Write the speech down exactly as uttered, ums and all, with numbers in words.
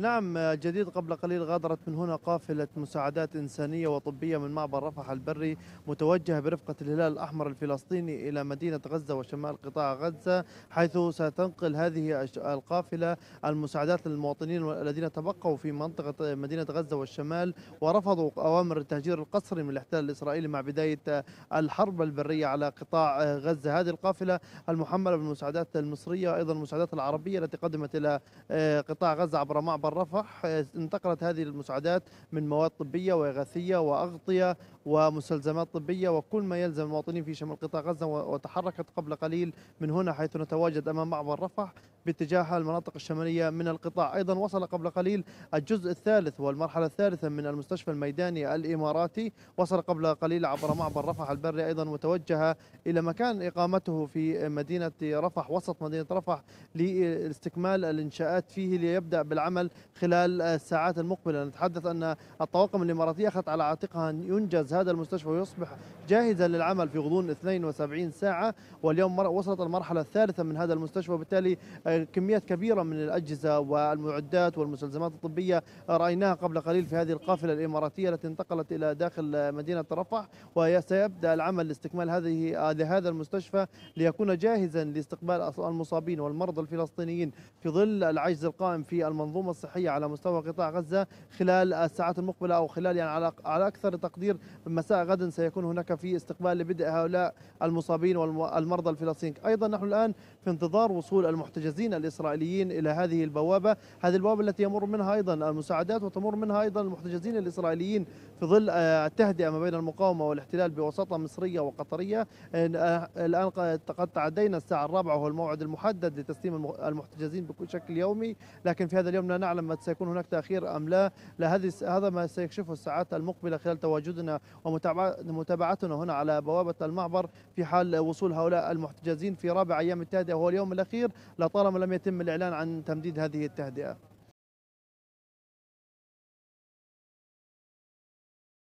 نعم، جديد قبل قليل غادرت من هنا قافلة مساعدات إنسانية وطبية من معبر رفح البري متوجهة برفقة الهلال الأحمر الفلسطيني إلى مدينة غزة وشمال قطاع غزة، حيث ستنقل هذه القافلة المساعدات للمواطنين الذين تبقوا في منطقة مدينة غزة والشمال ورفضوا أوامر التهجير القسري من الاحتلال الإسرائيلي مع بداية الحرب البرية على قطاع غزة. هذه القافلة المحملة بالمساعدات المصرية وأيضا المساعدات العربية التي قدمت إلى قطاع غزة عبر معبر رفح، انتقلت هذه المساعدات من مواد طبية وإغاثية وأغطية ومستلزمات طبية وكل ما يلزم المواطنين في شمال قطاع غزة، وتحركت قبل قليل من هنا حيث نتواجد أمام معبر رفح باتجاه المناطق الشمالية من القطاع. أيضا وصل قبل قليل الجزء الثالث والمرحلة الثالثة من المستشفى الميداني الإماراتي، وصل قبل قليل عبر معبر رفح البري أيضا وتوجه إلى مكان إقامته في مدينة رفح وسط مدينة رفح لاستكمال الإنشاءات فيه ليبدأ بالعمل خلال الساعات المقبلة. نتحدث أن الطواقم الإماراتية أخذت على عاتقها أن ينجز هذا المستشفى ويصبح جاهزا للعمل في غضون اثنتين وسبعين ساعة، واليوم وصلت المرحلة الثالثة من هذا المستشفى، وبالتالي كميات كبيرة من الأجهزة والمعدات والمستلزمات الطبية رأيناها قبل قليل في هذه القافلة الإماراتية التي انتقلت إلى داخل مدينة رفح، وسيبدأ العمل لاستكمال هذه لهذا المستشفى ليكون جاهزا لاستقبال المصابين والمرضى الفلسطينيين في ظل العجز القائم في المنظومة الصحية على مستوى قطاع غزة خلال الساعات المقبلة أو خلال يعني على على أكثر تقدير مساء غد سيكون هناك في استقبال لبدء هؤلاء المصابين والمرضى الفلسطينيين. أيضا نحن الآن في انتظار وصول المحتجزين الإسرائيليين إلى هذه البوابة، هذه البوابة التي يمر منها أيضا المساعدات وتمر منها أيضا المحتجزين الإسرائيليين في ظل التهدئة ما بين المقاومة والاحتلال بوساطة مصرية وقطرية. الآن قد تعدينا الساعة الرابعة وهو الموعد المحدد لتسليم المحتجزين بشكل يومي، لكن في هذا اليوم لا نعلم ما سيكون هناك تأخير أم لا، لهذه هذا ما سيكشفه الساعات المقبلة خلال تواجدنا ومتابعتنا هنا على بوابة المعبر في حال وصول هؤلاء المحتجزين في رابع أيام التهدئة وهو اليوم الأخير، لطالما لم يتم الإعلان عن تمديد هذه التهدئة.